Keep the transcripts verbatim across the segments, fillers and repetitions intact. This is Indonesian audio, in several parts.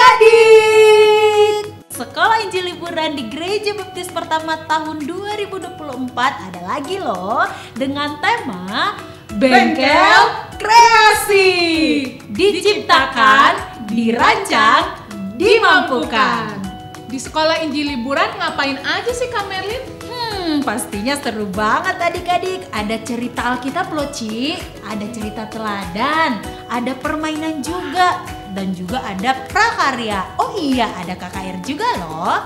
adik-adik. Sekolah Injil Liburan di Gereja Baptis Pertama tahun dua ribu dua puluh empat ada lagi loh, dengan tema Bengkel Kreasi. Diciptakan, dirancang, dimampukan. Di Sekolah Injil Liburan ngapain aja sih Kak Merlin? Hmm, pastinya seru banget adik-adik. Ada cerita Alkitab loh Ci, ada cerita teladan, ada permainan juga, dan juga ada prakarya. Oh iya, ada K K R juga loh.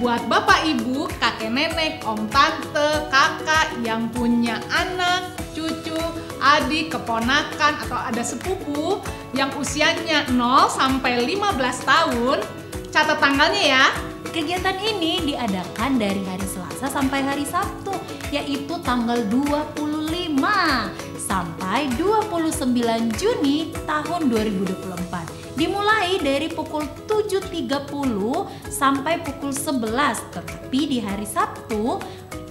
Buat bapak ibu, kakek nenek, om tante, kakak yang punya anak, cucu, adik, keponakan atau ada sepupu yang usianya nol sampai lima belas tahun. Catat tanggalnya ya. Kegiatan ini diadakan dari hari Selasa sampai hari Sabtu, yaitu tanggal dua puluh lima sampai dua puluh sembilan Juni tahun dua ribu dua puluh empat. Dimulai dari pukul tujuh tiga puluh sampai pukul sebelas. Tetapi di hari Sabtu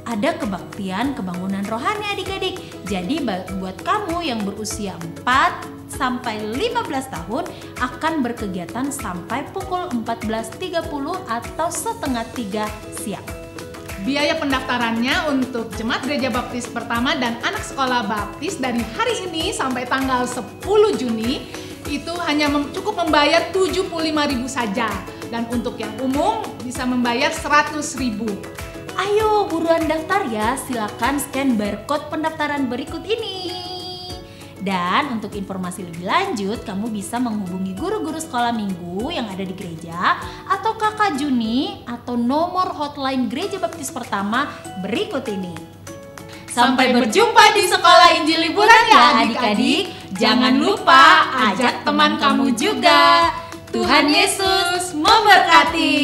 ada kebaktian kebangunan rohani adik-adik. Jadi buat kamu yang berusia empat sampai lima belas tahun akan berkegiatan sampai pukul empat belas tiga puluh atau setengah tiga siang. Biaya pendaftarannya untuk Jemaat Gereja Baptis Pertama dan anak sekolah baptis dari hari ini sampai tanggal sepuluh Juni itu hanya cukup membayar tujuh puluh lima ribu saja. Dan untuk yang umum bisa membayar seratus ribu. Ayo buruan daftar ya, silakan scan barcode pendaftaran berikut ini. Dan untuk informasi lebih lanjut, kamu bisa menghubungi guru-guru sekolah minggu yang ada di gereja atau Kakak Juni atau nomor hotline Gereja Baptis Pertama berikut ini. Sampai berjumpa di Sekolah Injil Liburan ya adik-adik. Jangan lupa ajak teman kamu juga. Tuhan Yesus memberkati.